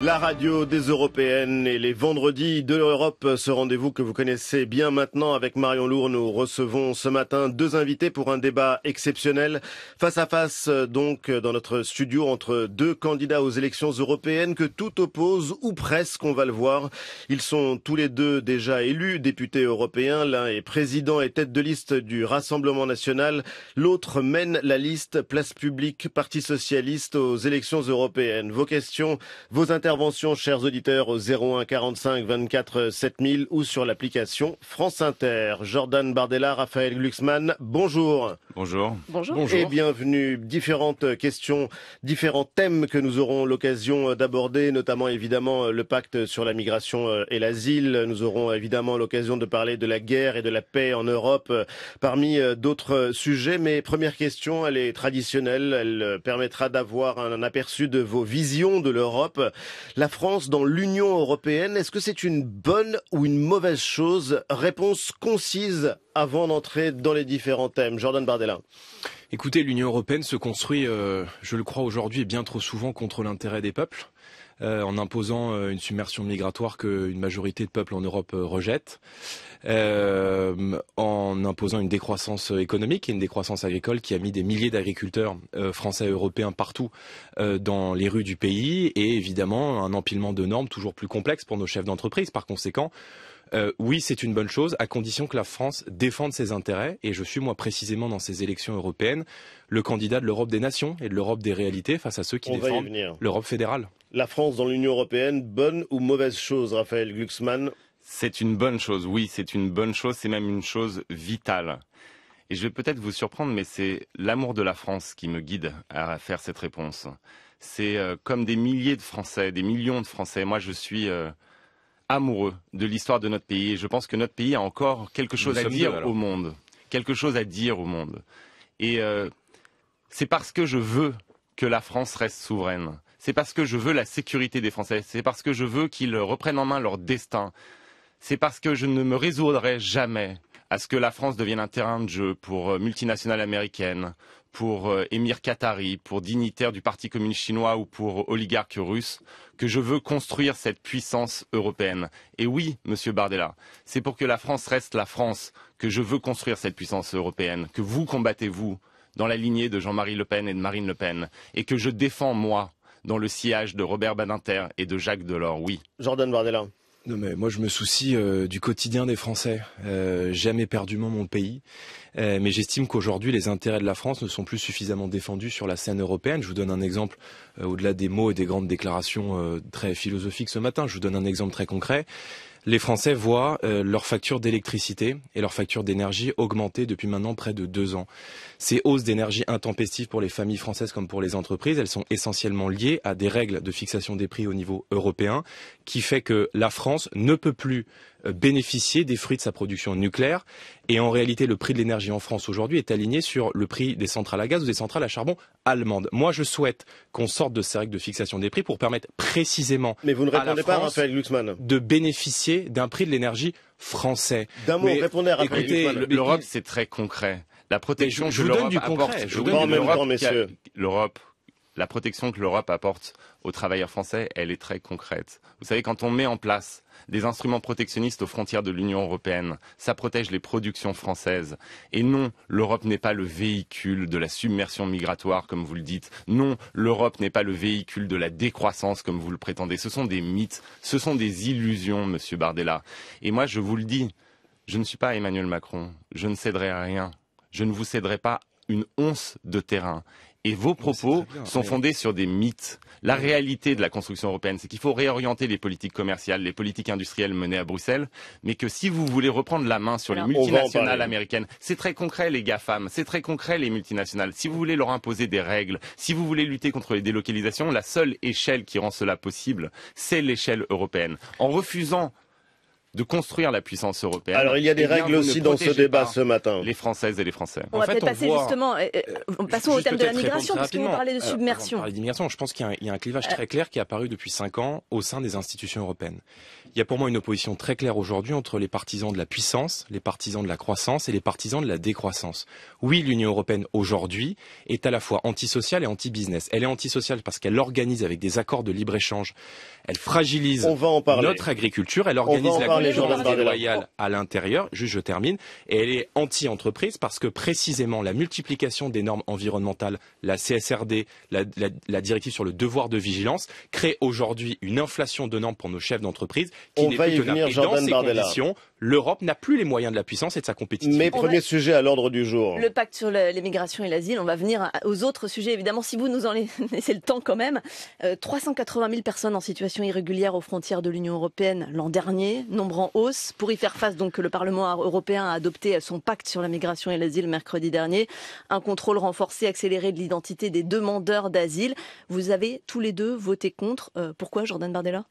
La radio des Européennes et les vendredis de l'Europe, ce rendez-vous que vous connaissez bien maintenant avec Marion Lhour. Nous recevons ce matin deux invités pour un débat exceptionnel. Face à face, donc, dans notre studio, entre deux candidats aux élections européennes que tout oppose, ou presque, on va le voir. Ils sont tous les deux déjà élus, députés européens. L'un est président et tête de liste du Rassemblement National. L'autre mène la liste Place Publique, Parti Socialiste aux élections européennes. Vos questions, vos intervention, chers auditeurs, au 01 45 24 7000 ou sur l'application France Inter. Jordan Bardella, Raphaël Glucksmann, bonjour. Bonjour. Bonjour. Et bienvenue. Différentes questions, différents thèmes que nous aurons l'occasion d'aborder, notamment évidemment le pacte sur la migration et l'asile. Nous aurons évidemment l'occasion de parler de la guerre et de la paix en Europe, parmi d'autres sujets. Mais première question, elle est traditionnelle. Elle permettra d'avoir un aperçu de vos visions de l'Europe. La France dans l'Union européenne, est-ce que c'est une bonne ou une mauvaise chose? Réponse concise avant d'entrer dans les différents thèmes. Jordan Bardella. Écoutez, l'Union européenne se construit, je le crois aujourd'hui, bien trop souvent contre l'intérêt des peuples, en imposant une submersion migratoire qu'une majorité de peuples en Europe rejette, en imposant une décroissance économique et une décroissance agricole qui a mis des milliers d'agriculteurs français et européens partout dans les rues du pays, et évidemment un empilement de normes toujours plus complexes pour nos chefs d'entreprise. Par conséquent, oui, c'est une bonne chose, à condition que la France défende ses intérêts. Et je suis, moi, précisément dans ces élections européennes, le candidat de l'Europe des nations et de l'Europe des réalités face à ceux qui défendent l'Europe fédérale. La France dans l'Union européenne, bonne ou mauvaise chose, Raphaël Glucksmann? C'est une bonne chose, oui, c'est une bonne chose, c'est même une chose vitale. Et je vais peut-être vous surprendre, mais c'est l'amour de la France qui me guide à faire cette réponse. C'est comme des milliers de Français, des millions de Français. Moi, je suis amoureux de l'histoire de notre pays, et je pense que notre pays a encore quelque chose à dire au monde. Quelque chose à dire au monde. Et c'est parce que je veux que la France reste souveraine. C'est parce que je veux la sécurité des Français. C'est parce que je veux qu'ils reprennent en main leur destin. C'est parce que je ne me résoudrai jamais à ce que la France devienne un terrain de jeu pour multinationales américaines, pour émirs qataris, pour dignitaires du Parti communiste chinois ou pour oligarques russes, que je veux construire cette puissance européenne. Et oui, monsieur Bardella, c'est pour que la France reste la France que je veux construire cette puissance européenne, que vous combattez, vous, dans la lignée de Jean-Marie Le Pen et de Marine Le Pen, et que je défends, moi, dans le sillage de Robert Badinter et de Jacques Delors, oui. Jordan Bardella. Non mais moi je me soucie du quotidien des Français, j'aime éperdument mon pays, mais j'estime qu'aujourd'hui les intérêts de la France ne sont plus suffisamment défendus sur la scène européenne. Je vous donne un exemple, au-delà des mots et des grandes déclarations très philosophiques ce matin, je vous donne un exemple très concret. Les Français voient leurs factures d'électricité et leurs factures d'énergie augmenter depuis maintenant près de 2 ans. Ces hausses d'énergie intempestives pour les familles françaises comme pour les entreprises, elles sont essentiellement liées à des règles de fixation des prix au niveau européen, qui fait que la France ne peut plus bénéficier des fruits de sa production nucléaire. Et en réalité, le prix de l'énergie en France aujourd'hui est aligné sur le prix des centrales à gaz ou des centrales à charbon allemandes. Moi, je souhaite qu'on sorte de ces règles de fixation des prix pour permettre précisément à la France de bénéficier d'un prix de l'énergie français. D'un mot, répondez à Raphaël Glucksmann. L'Europe, c'est très concret. La protection que l'Europe apporte, la protection que l'Europe apporte aux travailleurs français, elle est très concrète. Vous savez, quand on met en place des instruments protectionnistes aux frontières de l'Union européenne, ça protège les productions françaises. Et non, l'Europe n'est pas le véhicule de la submersion migratoire, comme vous le dites. Non, l'Europe n'est pas le véhicule de la décroissance, comme vous le prétendez. Ce sont des mythes, ce sont des illusions, monsieur Bardella. Et moi, je vous le dis, je ne suis pas Emmanuel Macron. Je ne céderai à rien. Je ne vous céderai pas une once de terrain. Et vos propos sont fondés sur des mythes. La réalité de la construction européenne, c'est qu'il faut réorienter les politiques commerciales, les politiques industrielles menées à Bruxelles, mais que si vous voulez reprendre la main sur les multinationales américaines, c'est très concret les GAFAM, c'est très concret les multinationales. Si vous voulez leur imposer des règles, si vous voulez lutter contre les délocalisations, la seule échelle qui rend cela possible, c'est l'échelle européenne. En refusant de construire la puissance européenne. Alors il y a des règles aussi dans ce débat ce matin. Les Françaises et les Français. On va peut-être passer justement, passons au thème de la migration, parce que vous parlez de submersion. Je pense qu'il y a un clivage très clair qui est apparu depuis 5 ans au sein des institutions européennes. Il y a pour moi une opposition très claire aujourd'hui entre les partisans de la puissance, les partisans de la croissance et les partisans de la décroissance. Oui, l'Union européenne aujourd'hui est à la fois antisociale et anti-business. Elle est antisociale parce qu'elle organise avec des accords de libre-échange, elle fragilise notre agriculture, elle organise la concurrence déloyale à l'intérieur, juste je termine, et elle est anti-entreprise parce que précisément la multiplication des normes environnementales, la CSRD, la directive sur le devoir de vigilance, crée aujourd'hui une inflation de normes pour nos chefs d'entreprise qui n'est plus tenable. Et dans ces conditions, l'Europe n'a plus les moyens de la puissance et de sa compétitivité. Mais premier sujet à l'ordre du jour. Le pacte sur l'immigration et l'asile, on va venir aux autres sujets évidemment, si vous nous en laissez le temps quand même. 380 000 personnes en situation irrégulière aux frontières de l'Union Européenne l'an dernier, nombre en hausse. Pour y faire face, donc, le Parlement européen a adopté son pacte sur la migration et l'asile mercredi dernier. Un contrôle renforcé, accéléré de l'identité des demandeurs d'asile. Vous avez tous les deux voté contre. Pourquoi, Jordan Bardella ?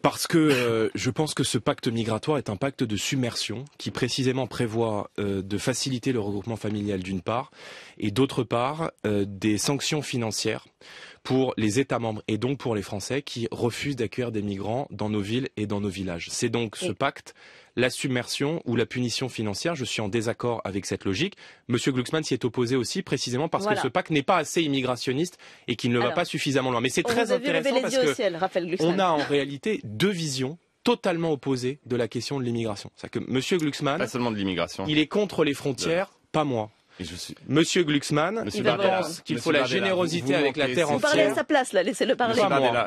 Parce que je pense que ce pacte migratoire est un pacte de submersion qui précisément prévoit de faciliter le regroupement familial d'une part et d'autre part des sanctions financières pour les États membres et donc pour les Français qui refusent d'accueillir des migrants dans nos villes et dans nos villages. C'est donc ce pacte, la submersion ou la punition financière. Je suis en désaccord avec cette logique. Monsieur Glucksmann s'y est opposé aussi précisément parce que ce pacte n'est pas assez immigrationniste et qu'il ne va pas suffisamment loin. Mais c'est très intéressant parce qu'on a en réalité deux visions totalement opposées de la question de l'immigration. C'est-à-dire que Monsieur Glucksmann, pas seulement de l'immigration, il est contre les frontières, pas moi. Monsieur Glucksmann, il pense qu'il faut la générosité avec la terre entière. Vous parlez à sa place, là, laissez-le parler.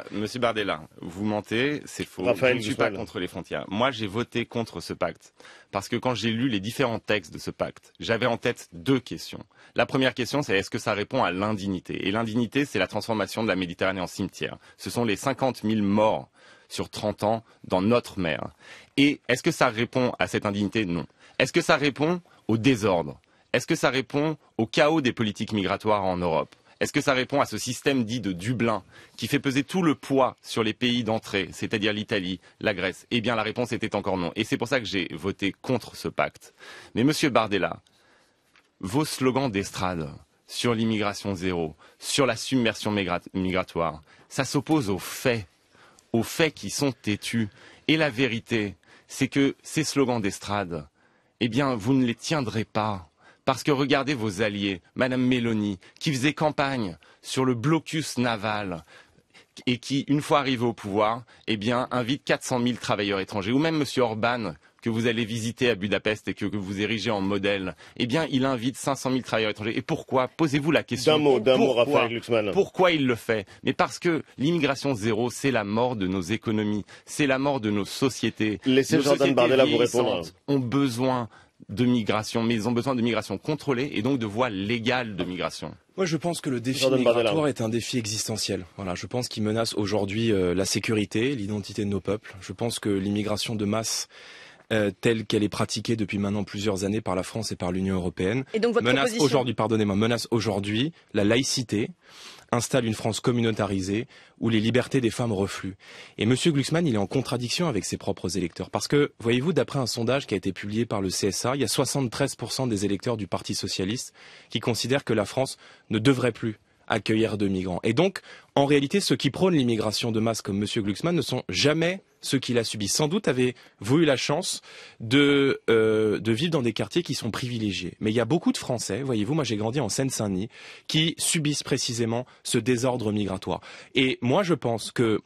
Monsieur Bardella, vous mentez, c'est faux. Je ne suis pas contre les frontières. Moi, j'ai voté contre ce pacte. Parce que quand j'ai lu les différents textes de ce pacte, j'avais en tête deux questions. La première question, c'est est-ce que ça répond à l'indignité ? Et l'indignité, c'est la transformation de la Méditerranée en cimetière. Ce sont les 50 000 morts sur 30 ans dans notre mer. Et est-ce que ça répond à cette indignité ? Non. Est-ce que ça répond au désordre ? Est-ce que ça répond au chaos des politiques migratoires en Europe ? Est-ce que ça répond à ce système dit de Dublin qui fait peser tout le poids sur les pays d'entrée, c'est-à-dire l'Italie, la Grèce ? Eh bien, la réponse était encore non. Et c'est pour ça que j'ai voté contre ce pacte. Mais monsieur Bardella, vos slogans d'estrade sur l'immigration zéro, sur la submersion migratoire, ça s'oppose aux faits qui sont têtus. Et la vérité, c'est que ces slogans d'estrade, eh bien, vous ne les tiendrez pas. Parce que regardez vos alliés, Madame Meloni, qui faisait campagne sur le blocus naval et qui, une fois arrivée au pouvoir, eh bien, invite 400 000 travailleurs étrangers. Ou même Monsieur Orban, que vous allez visiter à Budapest et que vous érigez en modèle, eh bien, il invite 500 000 travailleurs étrangers. Et pourquoi ? Posez-vous la question. D'un mot, Raphaël Glucksmann. Pourquoi il le fait ? Mais parce que l'immigration zéro, c'est la mort de nos économies, c'est la mort de nos sociétés. Laissez Jordan Bardella vous répondre. Ont besoin de migration, mais ils ont besoin de migration contrôlée et donc de voies légales de migration. Moi, je pense que le défi migratoire est un défi existentiel. Voilà, je pense qu'il menace aujourd'hui la sécurité, l'identité de nos peuples. Je pense que l'immigration de masse telle qu'elle est pratiquée depuis maintenant plusieurs années par la France et par l'Union européenne et donc votre menace aujourd'hui, pardonnez-moi, menace aujourd'hui la laïcité, installe une France communautarisée où les libertés des femmes refluent. Et Monsieur Glucksmann, il est en contradiction avec ses propres électeurs. Parce que, voyez-vous, d'après un sondage qui a été publié par le CSA, il y a 73% des électeurs du Parti Socialiste qui considèrent que la France ne devrait plus accueillir de migrants. Et donc, en réalité, ceux qui prônent l'immigration de masse comme Monsieur Glucksmann ne sont jamais ceux qui la subissent. Sans doute avez-vous eu la chance de vivre dans des quartiers qui sont privilégiés. Mais il y a beaucoup de Français, voyez-vous, moi j'ai grandi en Seine-Saint-Denis, qui subissent précisément ce désordre migratoire. Et moi je pense que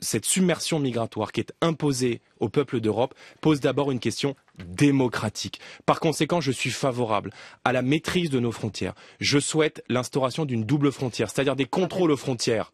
cette submersion migratoire qui est imposée au peuple d'Europe pose d'abord une question démocratique. Par conséquent, je suis favorable à la maîtrise de nos frontières. Je souhaite l'instauration d'une double frontière, c'est-à-dire des contrôles aux frontières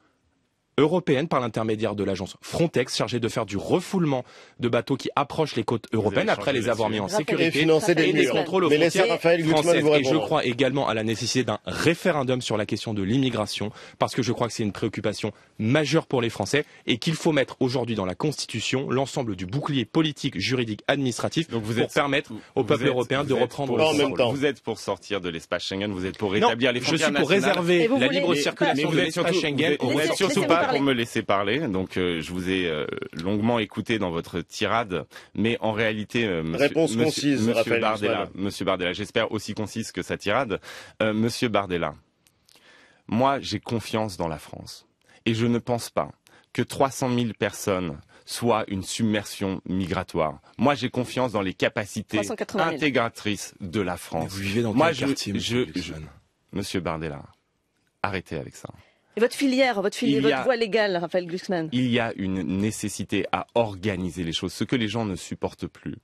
européenne par l'intermédiaire de l'agence Frontex chargée de faire du refoulement de bateaux qui approchent les côtes européennes après les avoir mis en sécurité et des contrôles aux frontières françaises. Et je crois également à la nécessité d'un référendum sur la question de l'immigration parce que je crois que c'est une préoccupation majeure pour les Français et qu'il faut mettre aujourd'hui dans la Constitution l'ensemble du bouclier politique, juridique, administratif pour permettre au peuple européen de reprendre le contrôle. Vous êtes pour sortir de l'espace Schengen, vous êtes pour rétablir les frontières nationales. Je suis pour réserver la libre circulation de l'espace Schengen. pour me laisser parler. Donc, je vous ai longuement écouté dans votre tirade, mais en réalité, Monsieur Bardella, j'espère aussi concise que sa tirade, Monsieur Bardella. Moi, j'ai confiance dans la France et je ne pense pas que 300 000 personnes soient une submersion migratoire. Moi, j'ai confiance dans les capacités intégratrices de la France. Mais vous vivez dans quel quartier, Monsieur Bardella, arrêtez avec ça. Et votre voie légale, Raphaël Glucksmann. Il y a une nécessité à organiser les choses. Ce que les gens ne supportent plus,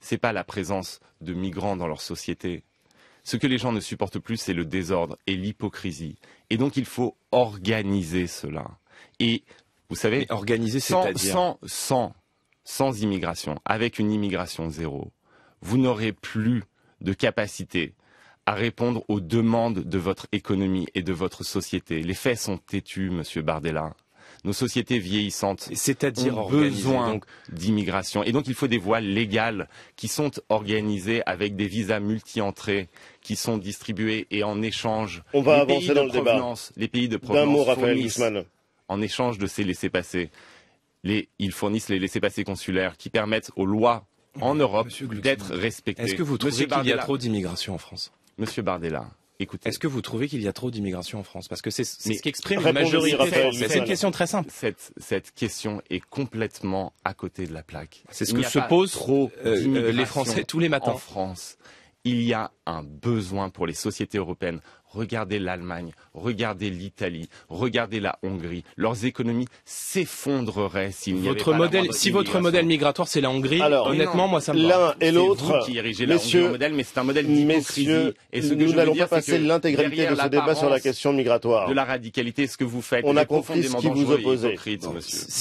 c'est pas la présence de migrants dans leur société. Ce que les gens ne supportent plus, c'est le désordre et l'hypocrisie. Et donc, il faut organiser cela. Et vous savez, mais organiser, c'est-à-dire sans immigration, avec une immigration zéro, vous n'aurez plus de capacité à répondre aux demandes de votre économie et de votre société. Les faits sont têtus, Monsieur Bardella. Nos sociétés vieillissantes ont besoin d'immigration. Et donc il faut des voies légales qui sont organisées avec des visas multi-entrées qui sont distribués et en échange. On va avancer dans le débat. Les pays de provenance fournissent, en échange de ces laissez-passer, ils fournissent les laissez-passer consulaires qui permettent aux lois en Europe d'être respectées. Est-ce que vous trouvez qu'il y a trop d'immigration en France ? Monsieur Bardella, écoutez. Est-ce que vous trouvez qu'il y a trop d'immigration en France? Parce que c'est ce qu'exprime la majorité. C'est une question très simple. Cette question est complètement à côté de la plaque. C'est ce que se posent les Français tous les matins. En France, il y a un besoin pour les sociétés européennes. Regardez l'Allemagne, regardez l'Italie, regardez la Hongrie. Leurs économies s'effondrereraient s'il n'y avait pas votre modèle migratoire, c'est la Hongrie. Alors, honnêtement, moi, ça me parle. L'un et l'autre, qui érigez la Hongrie en modèle, mais c'est un modèle d'hypocrisie. Et ce que nous n'allons pas passer l'intégralité de ce débat sur la question migratoire. De la radicalité, ce que vous faites, on a compris ce qui vous opposait.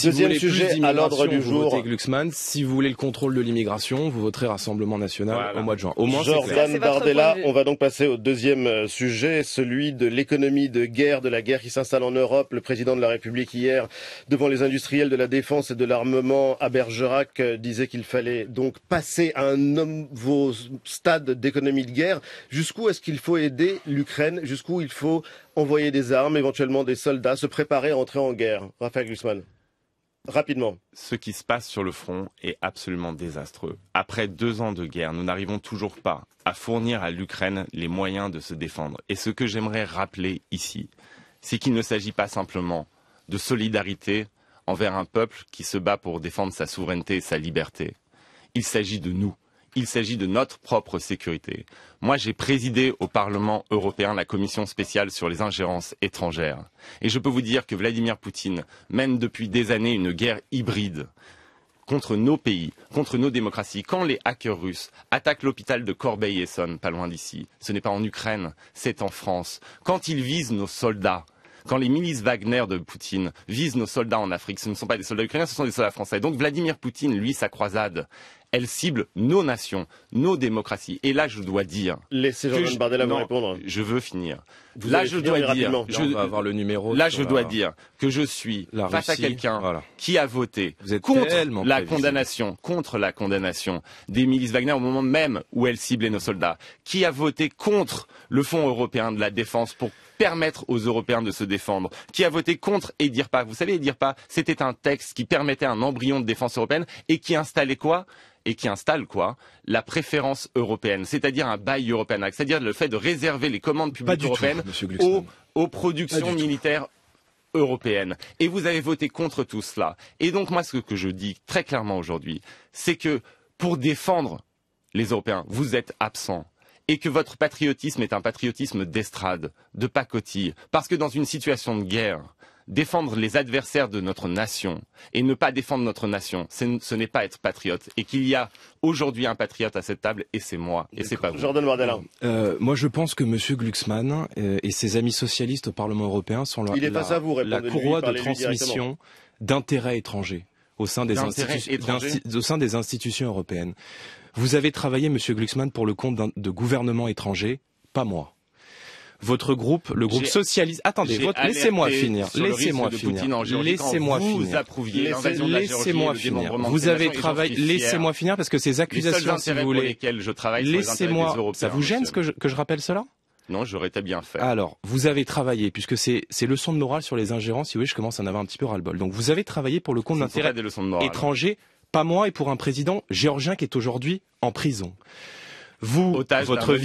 Deuxième sujet à l'ordre du jour. Vous votez Glucksmann. Si vous voulez le contrôle de l'immigration, vous voterez Rassemblement National au mois de juin. Au moins, Jordan Bardella, on va donc passer au deuxième sujet. Celui de l'économie de guerre, de la guerre qui s'installe en Europe. Le président de la République hier, devant les industriels de la défense et de l'armement à Bergerac, disait qu'il fallait donc passer à un nouveau stade d'économie de guerre. Jusqu'où est-ce qu'il faut aider l'Ukraine? Jusqu'où il faut envoyer des armes, éventuellement des soldats, se préparer à entrer en guerre? Raphaël Glucksmann, rapidement. Ce qui se passe sur le front est absolument désastreux. Après 2 ans de guerre, nous n'arrivons toujours pas à fournir à l'Ukraine les moyens de se défendre. Et ce que j'aimerais rappeler ici, c'est qu'il ne s'agit pas simplement de solidarité envers un peuple qui se bat pour défendre sa souveraineté et sa liberté. Il s'agit de nous. Il s'agit de notre propre sécurité. Moi, j'ai présidé au Parlement européen la commission spéciale sur les ingérences étrangères. Et je peux vous dire que Vladimir Poutine mène depuis des années une guerre hybride contre nos pays, contre nos démocraties. Quand les hackers russes attaquent l'hôpital de Corbeil-Essonne, pas loin d'ici, ce n'est pas en Ukraine, c'est en France. Quand ils visent nos soldats, quand les milices Wagner de Poutine visent nos soldats en Afrique, ce ne sont pas des soldats ukrainiens, ce sont des soldats français. Donc Vladimir Poutine, lui, sa croisade, elle cible nos nations, nos démocraties. Et là, je dois dire... Laissez Jordan Bardella vous répondre. Je veux finir. Là, je dois dire... Là, je dois dire que je suis face à quelqu'un qui a voté contre la condamnation des milices Wagner au moment même où elle ciblait nos soldats, qui a voté contre le Fonds européen de la défense pour permettre aux Européens de se défendre, qui a voté contre EDIRPA. Vous savez, EDIRPA, c'était un texte qui permettait un embryon de défense européenne et qui installait quoi ? La préférence européenne, c'est-à-dire un bail européen, c'est-à-dire le fait de réserver les commandes publiques européennes aux productions militaires européennes. Et vous avez voté contre tout cela. Et donc moi, ce que je dis très clairement aujourd'hui, c'est que pour défendre les Européens, vous êtes absents. Et que votre patriotisme est un patriotisme d'estrade, de pacotille. Parce que dans une situation de guerre, défendre les adversaires de notre nation et ne pas défendre notre nation, ce n'est pas être patriote. Et qu'il y a aujourd'hui un patriote à cette table, et c'est moi, et c'est pas vous. Jordan Bardella. Moi, je pense que M. Glucksmann et ses amis socialistes au Parlement européen sont la courroie de transmission d'intérêts étrangers au sein des institutions européennes. Vous avez travaillé, Monsieur Glucksmann, pour le compte de gouvernements étrangers, pas moi. Votre groupe, le groupe socialiste... Attendez, laissez-moi finir. Laissez-moi finir. Laissez-moi finir. Laissez-moi finir. Vous avez travaillé... Laissez-moi finir, parce que ces accusations, si vous voulez... Laissez-moi... Ça vous gêne que je rappelle cela ? Non, j'aurais été bien fait. Alors, vous avez travaillé, puisque c'est leçon de morale sur les ingérences, si vous voulez, je commence à en avoir un petit peu ras-le-bol. Donc vous avez travaillé pour le compte d'intérêts étrangers, pas moi, et pour un président géorgien qui est aujourd'hui en prison. Vous, otage votre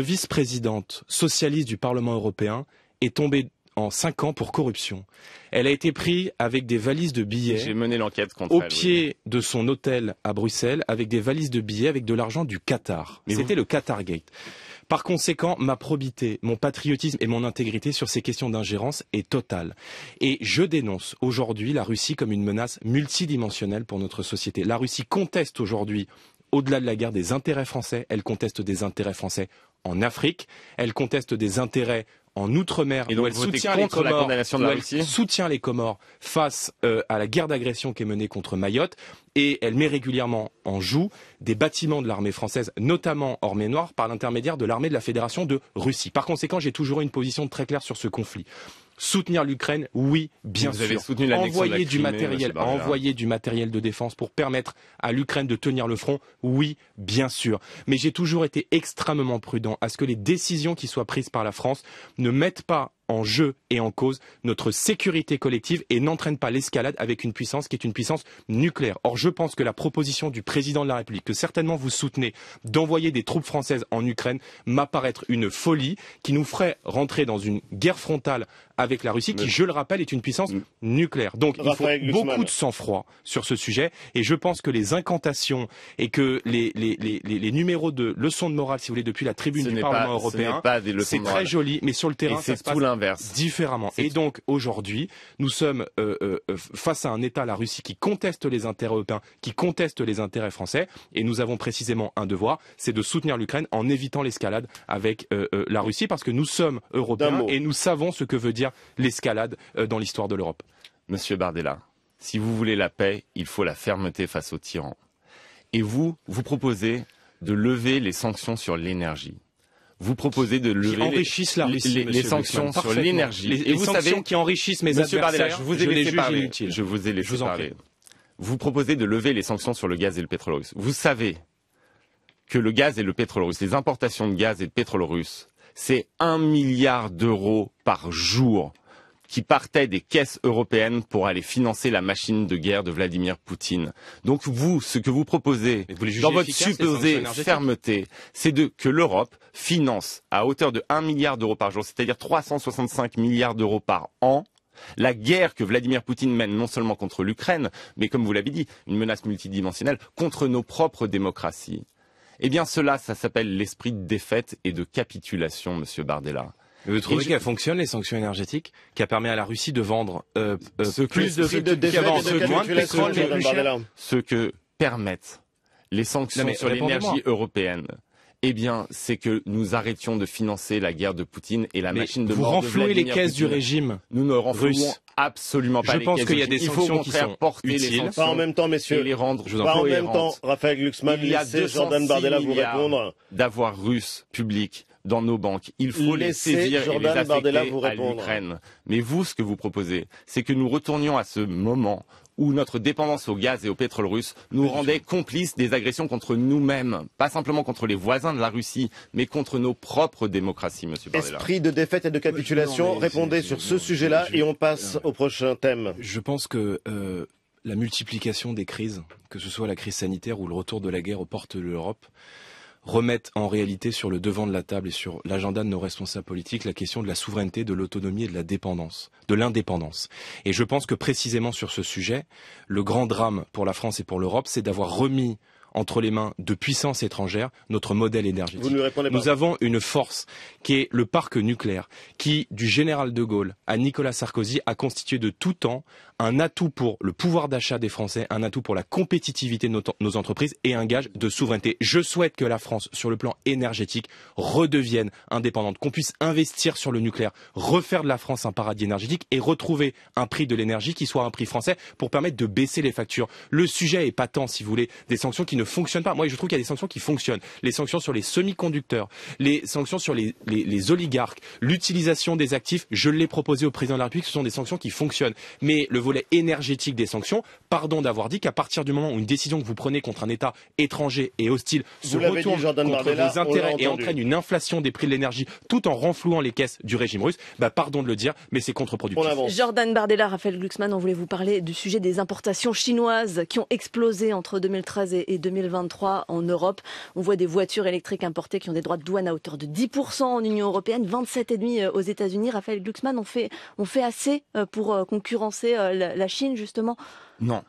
vice-présidente socialiste du Parlement européen est tombée en 5 ans pour corruption. Elle a été prise avec des valises de billets. J'ai mené l'enquête contre elle. Au pied de son hôtel à Bruxelles, avec des valises de billets, avec de l'argent du Qatar. C'était le Qatargate. Par conséquent, ma probité, mon patriotisme et mon intégrité sur ces questions d'ingérence est totale. Et je dénonce aujourd'hui la Russie comme une menace multidimensionnelle pour notre société. La Russie conteste aujourd'hui, au-delà de la guerre, des intérêts français. Elle conteste des intérêts français en Afrique. Elle conteste des intérêts en Outre-mer, où elle soutient les Comores, face à la guerre d'agression qui est menée contre Mayotte, et elle met régulièrement en joue des bâtiments de l'armée française, notamment Armée Noire, par l'intermédiaire de l'armée de la Fédération de Russie. Par conséquent, j'ai toujours eu une position très claire sur ce conflit. Soutenir l'Ukraine, oui, bien sûr. Envoyer du matériel, de défense pour permettre à l'Ukraine de tenir le front, oui, bien sûr. Mais j'ai toujours été extrêmement prudent à ce que les décisions qui soient prises par la France ne mettent pas en jeu et en cause notre sécurité collective et n'entraînent pas l'escalade avec une puissance qui est une puissance nucléaire. Or, je pense que la proposition du président de la République, que certainement vous soutenez, d'envoyer des troupes françaises en Ukraine m'apparaît une folie qui nous ferait rentrer dans une guerre frontale avec la Russie, qui, je le rappelle, est une puissance nucléaire. Donc, il faut beaucoup de sang-froid sur ce sujet, et je pense que les incantations et que les numéros de leçons de morale, si vous voulez, depuis la tribune du Parlement européen, c'est très joli, mais sur le terrain, ça se passe différemment. Et donc, aujourd'hui, nous sommes face à un État, la Russie, qui conteste les intérêts européens, qui conteste les intérêts français, et nous avons précisément un devoir, c'est de soutenir l'Ukraine en évitant l'escalade avec la Russie, parce que nous sommes européens et nous savons ce que veut dire l'escalade dans l'histoire de l'Europe. Monsieur Bardella, si vous voulez la paix, il faut la fermeté face aux tyrans. Et vous, vous proposez de lever les sanctions sur l'énergie. Vous proposez de lever les sanctions sur l'énergie. Et vous savez qui enrichissent mes adversaires. Je vous ai laissé parler. Vous proposez de lever les sanctions sur le gaz et le pétrole russe. Vous savez que le gaz et le pétrole russe, les importations de gaz et de pétrole russe, c'est 1 milliard d'euros par jour qui partaient des caisses européennes pour aller financer la machine de guerre de Vladimir Poutine. Donc vous, ce que vous proposez dans votre supposée fermeté, c'est que l'Europe finance à hauteur de 1 milliard d'euros par jour, c'est-à-dire 365 milliards d'euros par an, la guerre que Vladimir Poutine mène non seulement contre l'Ukraine, mais comme vous l'avez dit, une menace multidimensionnelle contre nos propres démocraties. Eh bien cela, ça s'appelle l'esprit de défaite et de capitulation, monsieur Bardella. Vous trouvez qu'elles fonctionnent, les sanctions énergétiques, qui a permis à la Russie de vendre plus de pétrole, ce que permettent les sanctions sur l'énergie européenne. Eh bien, c'est que nous arrêtions de financer la guerre de Poutine et la machine de mort de Vladimir Poutine. Vous renflouez les caisses du régime russe. Nous ne renflouons absolument pas les caisses. Je pense qu'il y a des sanctions qui sont utiles. Pas en même temps, messieurs. Pas en même temps, Raphaël Glucksmann, laissez Jordan Bardella vous répondre. D'avoir russe public dans nos banques. Il faut les saisir et les affecter à l'Ukraine. Mais vous, ce que vous proposez, c'est que nous retournions à ce moment où notre dépendance au gaz et au pétrole russe nous rendait complices des agressions contre nous-mêmes. Pas simplement contre les voisins de la Russie, mais contre nos propres démocraties, monsieur Bardella. Esprit de défaite et de capitulation, répondez sur ce sujet-là et on passe au prochain thème. Je pense que la multiplication des crises, que ce soit la crise sanitaire ou le retour de la guerre aux portes de l'Europe, remettent en réalité sur le devant de la table et sur l'agenda de nos responsables politiques la question de la souveraineté, de l'autonomie et de la dépendance, de l'indépendance. Et je pense que précisément sur ce sujet, le grand drame pour la France et pour l'Europe, c'est d'avoir remis entre les mains de puissances étrangères notre modèle énergétique. Vous ne répondez pas. Nous avons une force qui est le parc nucléaire, qui, du général de Gaulle à Nicolas Sarkozy, a constitué de tout temps un atout pour le pouvoir d'achat des Français, un atout pour la compétitivité de nos entreprises et un gage de souveraineté. Je souhaite que la France, sur le plan énergétique, redevienne indépendante, qu'on puisse investir sur le nucléaire, refaire de la France un paradis énergétique et retrouver un prix de l'énergie qui soit un prix français pour permettre de baisser les factures. Le sujet est pas tant, si vous voulez, des sanctions qui ne fonctionne pas. Moi, je trouve qu'il y a des sanctions qui fonctionnent. Les sanctions sur les semi-conducteurs, les sanctions sur les oligarques, l'utilisation des actifs, je l'ai proposé au président de la République, ce sont des sanctions qui fonctionnent. Mais le volet énergétique des sanctions. Pardon d'avoir dit qu'à partir du moment où une décision que vous prenez contre un État étranger et hostile se retourne contre vos intérêts et entraîne une inflation des prix de l'énergie tout en renflouant les caisses du régime russe, bah pardon de le dire, mais c'est contre-productif. Jordan Bardella, Raphaël Glucksmann, on voulait vous parler du sujet des importations chinoises qui ont explosé entre 2013 et 2023 en Europe. On voit des voitures électriques importées qui ont des droits de douane à hauteur de 10% en Union Européenne, 27,5% aux États-Unis. Raphaël Glucksmann, on fait assez pour concurrencer la Chine, justement? Non.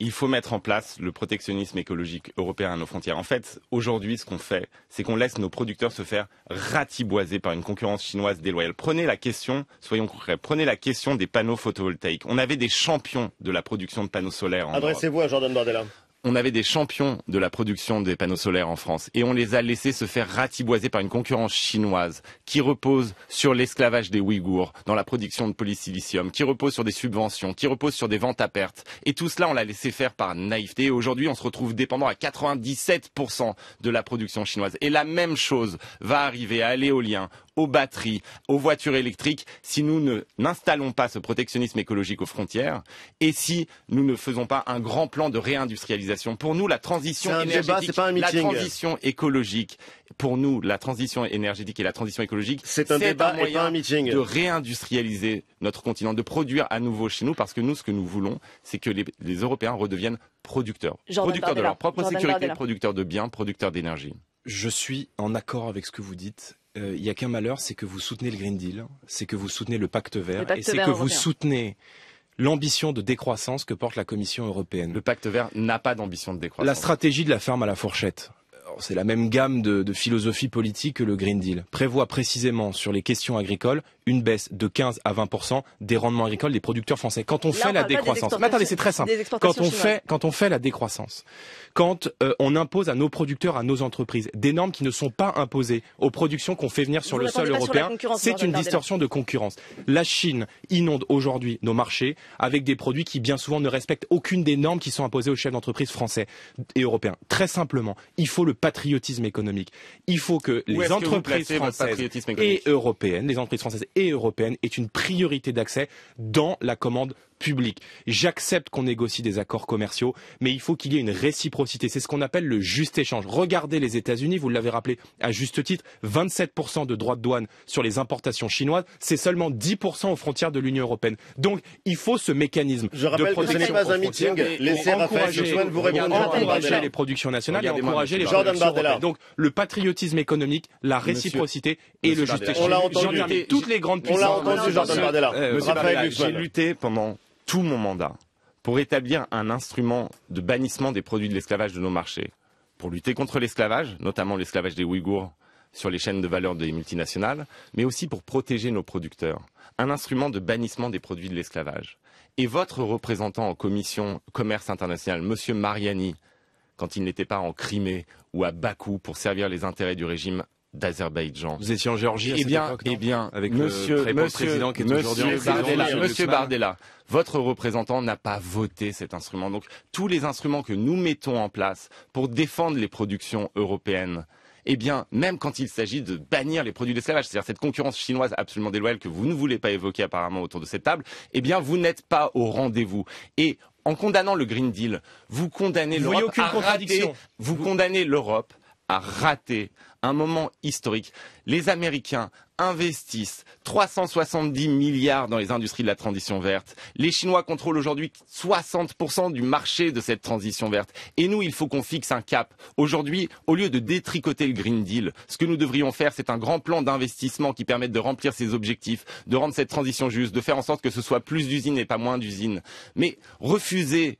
Il faut mettre en place le protectionnisme écologique européen à nos frontières. En fait, aujourd'hui, ce qu'on fait, c'est qu'on laisse nos producteurs se faire ratiboiser par une concurrence chinoise déloyale. Prenez la question, soyons concrets, prenez la question des panneaux photovoltaïques. On avait des champions de la production de panneaux solaires en Europe. Adressez-vous à Jordan Bardella. On avait des champions de la production des panneaux solaires en France et on les a laissés se faire ratiboiser par une concurrence chinoise qui repose sur l'esclavage des Ouïghours dans la production de polysilicium, qui repose sur des subventions, qui repose sur des ventes à perte. Et tout cela, on l'a laissé faire par naïveté. Et aujourd'hui, on se retrouve dépendant à 97% de la production chinoise. Et la même chose va arriver à l'éolien, aux batteries, aux voitures électriques si nous n'installons pas ce protectionnisme écologique aux frontières et si nous ne faisons pas un grand plan de réindustrialisation. Pour nous, la transition énergétique, la transition écologique, et la transition écologique, c'est un débat et pas un meeting. De réindustrialiser notre continent, de produire à nouveau chez nous, parce que nous, ce que nous voulons, c'est que les Européens redeviennent producteurs. Producteurs de leur propre sécurité, producteurs de biens, producteurs d'énergie. Je suis en accord avec ce que vous dites. Il n'y a qu'un malheur, c'est que vous soutenez le Green Deal, c'est que vous soutenez le Pacte Vert, et c'est que vous soutenez l'ambition de décroissance que porte la Commission européenne. Le Pacte Vert n'a pas d'ambition de décroissance. La stratégie de la ferme à la fourchette, c'est la même gamme de philosophie politique que le Green Deal, prévoit précisément sur les questions agricoles une baisse de 15 à 20% des rendements agricoles des producteurs français. Quand on fait la décroissance... Mais attendez, c'est très simple. Quand on fait la décroissance, quand on impose à nos producteurs, à nos entreprises, des normes qui ne sont pas imposées aux productions qu'on fait venir sur le sol européen, c'est une distorsion de concurrence. La Chine inonde aujourd'hui nos marchés avec des produits qui bien souvent ne respectent aucune des normes qui sont imposées aux chefs d'entreprise français et européens. Très simplement, il faut le patriotisme économique. Il faut que les entreprises françaises et européennes, aient une priorité d'accès dans la commande public. J'accepte qu'on négocie des accords commerciaux, mais il faut qu'il y ait une réciprocité. C'est ce qu'on appelle le juste échange. Regardez les États-Unis, vous l'avez rappelé à juste titre, 27% de droits de douane sur les importations chinoises, c'est seulement 10% aux frontières de l'Union européenne. Donc, il faut ce mécanisme de protection aux frontières. Encourager les productions nationales et encourager les productions européennes. Donc, le patriotisme économique, la réciprocité et le juste échange. Toutes les grandes puissances. J'ai lutté pendant tout mon mandat pour établir un instrument de bannissement des produits de l'esclavage de nos marchés, pour lutter contre l'esclavage, notamment l'esclavage des Ouïghours sur les chaînes de valeur des multinationales, mais aussi pour protéger nos producteurs. Un instrument de bannissement des produits de l'esclavage. Et votre représentant en commission commerce international, monsieur Mariani, quand il n'était pas en Crimée ou à Bakou pour servir les intérêts du régime d'Azerbaïdjan. Vous étiez en Géorgie à cette époque, non ? Eh bien, avec le très bon président qui est aujourd'hui en prison. Monsieur Bardella, votre représentant n'a pas voté cet instrument. Donc, tous les instruments que nous mettons en place pour défendre les productions européennes, eh bien, même quand il s'agit de bannir les produits d'esclavage, c'est-à-dire cette concurrence chinoise absolument déloyale que vous ne voulez pas évoquer apparemment autour de cette table, eh bien, vous n'êtes pas au rendez-vous. Et en condamnant le Green Deal, vous condamnez l'Europe à rater. Vous condamnez l'Europe à rater un moment historique. Les Américains investissent 370 milliards dans les industries de la transition verte. Les Chinois contrôlent aujourd'hui 60% du marché de cette transition verte. Et nous, il faut qu'on fixe un cap. Aujourd'hui, au lieu de détricoter le Green Deal, ce que nous devrions faire, c'est un grand plan d'investissement qui permette de remplir ces objectifs, de rendre cette transition juste, de faire en sorte que ce soit plus d'usines et pas moins d'usines. Mais refuser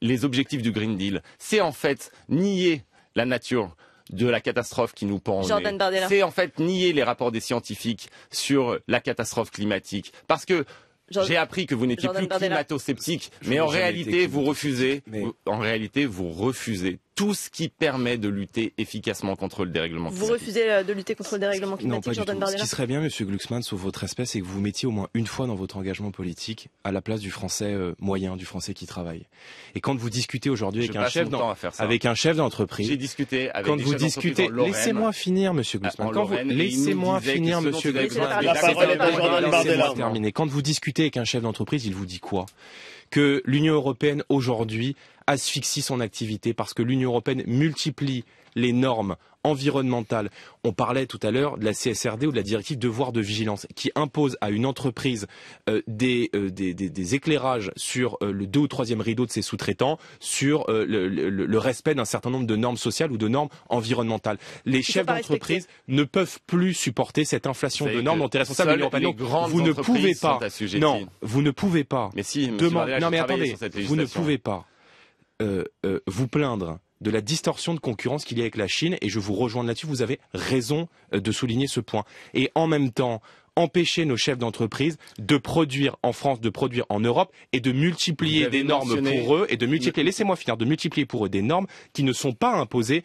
les objectifs du Green Deal, c'est en fait nier la nature de la catastrophe qui nous pend. C'est en fait nier les rapports des scientifiques sur la catastrophe climatique. Parce que j'ai appris que vous n'étiez plus climato-sceptique, mais en réalité, vous refusez tout ce qui permet de lutter efficacement contre le dérèglement climatique. Vous refusez de lutter contre le dérèglement climatique, Jordan Bardella ? Ce qui serait bien, Monsieur Glucksmann, sauf votre espèce, c'est que vous vous mettiez au moins une fois dans votre engagement politique à la place du Français moyen, du Français qui travaille. Et quand vous discutez aujourd'hui avec un chef d'entreprise, j'ai discuté avec quand des vous discutez, laissez-moi finir, Monsieur Glucksmann. Laissez-moi finir, Monsieur Glucksmann. La parole est à Jordan Bardella. Quand vous discutez avec un chef d'entreprise, il vous dit quoi ? Que l'Union européenne aujourd'hui asphyxie son activité parce que l'Union européenne multiplie les normes environnementales. On parlait tout à l'heure de la CSRD ou de la directive devoir de vigilance qui impose à une entreprise des éclairages sur le 2e ou 3e rideau de ses sous-traitants sur le respect d'un certain nombre de normes sociales ou de normes environnementales. Les chefs d'entreprise ne peuvent plus supporter cette inflation de normes dont est responsable l'Union européenne. Vous ne pouvez pas. Non, vous ne pouvez pas. Mais si, non mais attendez, vous ne pouvez pas vous plaindre de la distorsion de concurrence qu'il y a avec la Chine, et je vous rejoins là-dessus, vous avez raison de souligner ce point. Et en même temps, empêcher nos chefs d'entreprise de produire en France, de produire en Europe, et de multiplier des normes pour eux, et de multiplier, laissez-moi finir, de multiplier pour eux des normes qui ne sont pas imposées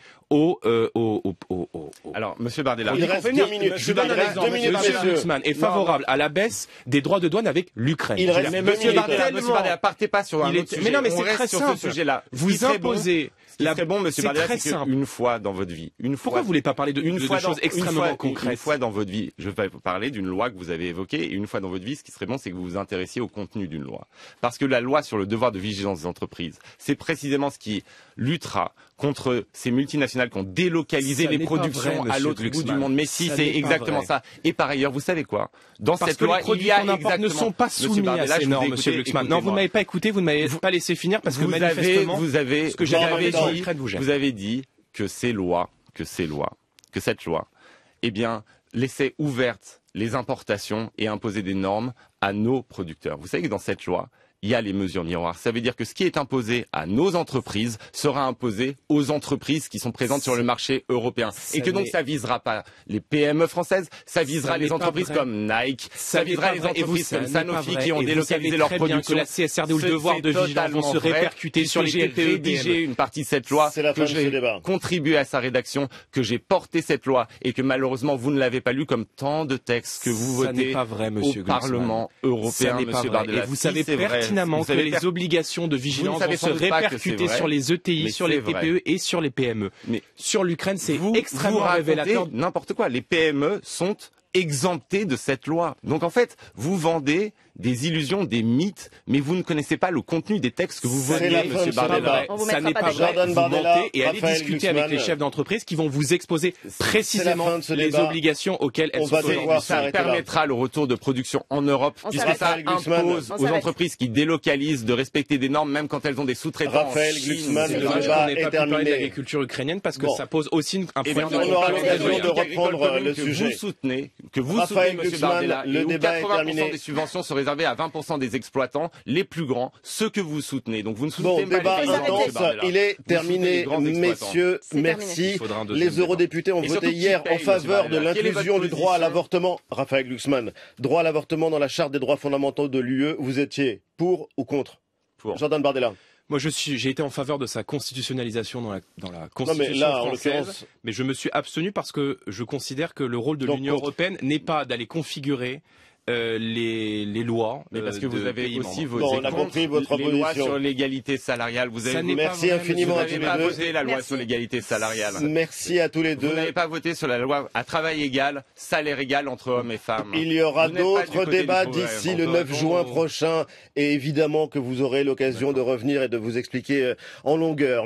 Alors, Monsieur Bardella, il reste 2 minutes. Je donne un exemple. Monsieur Glucksmann est favorable à la baisse des droits de douane avec l'Ukraine. Monsieur Bardella, partez pas sur un autre sujet. Mais non, mais c'est très simple. Vous imposez. C'est bon, Monsieur Bardella, c'est une fois dans votre vie. Pourquoi vous voulez pas parler de choses extrêmement concrètes ? Une fois dans votre vie, je vais parler d'une loi que vous avez évoquée. Et une fois dans votre vie, ce qui serait bon, c'est que vous vous intéressiez au contenu d'une loi, parce que la loi sur le devoir de vigilance des entreprises, c'est précisément ce qui luttera contre ces multinationales qui ont délocalisé les productions à l'autre bout du monde. Mais si, c'est exactement ça. Et par ailleurs, vous savez quoi ? Dans cette loi, il y a exactement... ne sont pas soumis à ces normes, Monsieur Glucksmann. Non, vous ne m'avez pas écouté, vous ne m'avez pas laissé finir, parce que manifestement, vous avez dit que cette loi, eh bien, laissait ouvertes les importations et imposait des normes à nos producteurs. Vous savez que dans cette loi, il y a les mesures miroirs. Ça veut dire que ce qui est imposé à nos entreprises sera imposé aux entreprises qui sont présentes sur le marché européen. Et que donc ça visera pas les PME françaises, ça visera les entreprises comme Nike, ça visera les entreprises comme Sanofi qui ont délocalisé leur production. La CSRD ou le devoir de vigilance vont se répercuter sur les PME. J'ai rédigé une partie de cette loi, que j'ai contribué à sa rédaction, que j'ai porté cette loi et que malheureusement vous ne l'avez pas lu comme tant de textes que vous votez au Parlement européen, Monsieur Bardella. Vous savez pertinemment que les obligations de vigilance vont se répercuter sur les ETI, sur les TPE et sur les PME. Mais sur l'Ukraine, c'est extrêmement révélateur. N'importe quoi. Les PME sont exemptées de cette loi. Donc en fait, vous vendez des illusions, des mythes, mais vous ne connaissez pas le contenu des textes que vous votez, Monsieur Bardella. Ça n'est pas vrai. Vous mentez et allez discuter avec les chefs d'entreprise qui vont vous exposer précisément les obligations auxquelles elles sont aujourd'hui. Ça permettra le retour de production en Europe, puisque ça impose aux entreprises qui délocalisent de respecter des normes, même quand elles ont des sous-traitants en Chine. C'est dommage qu'on n'ait pas pu parler de l'agriculture ukrainienne, parce que ça pose aussi un problème de reprendre le sujet. Que vous soutenez, Monsieur Bardella, et où 80% des subventions seraient à 20% des exploitants, les plus grands, ceux que vous soutenez. Donc vous ne soutenez pas les grands. Il est terminé, messieurs. Merci. Les eurodéputés ont voté hier en faveur de l'inclusion du droit à l'avortement. Raphaël Glucksmann, droit à l'avortement dans la charte des droits fondamentaux de l'UE, vous étiez pour ou contre? Pour. Jordan Bardella. Moi, j'ai été en faveur de sa constitutionnalisation dans la Constitution française, mais je me suis abstenu parce que je considère que le rôle de l'Union européenne n'est pas d'aller configurer les lois, mais parce que vous avez aussi les lois sur l'égalité salariale. Vous avez merci infiniment. Vous n'avez pas voté la loi sur l'égalité salariale. Merci à tous les deux. Vous n'avez pas voté sur la loi à travail égal, salaire égal entre hommes et femmes. Il y aura d'autres débats d'ici le 9 juin prochain, et évidemment que vous aurez l'occasion de revenir et de vous expliquer en longueur.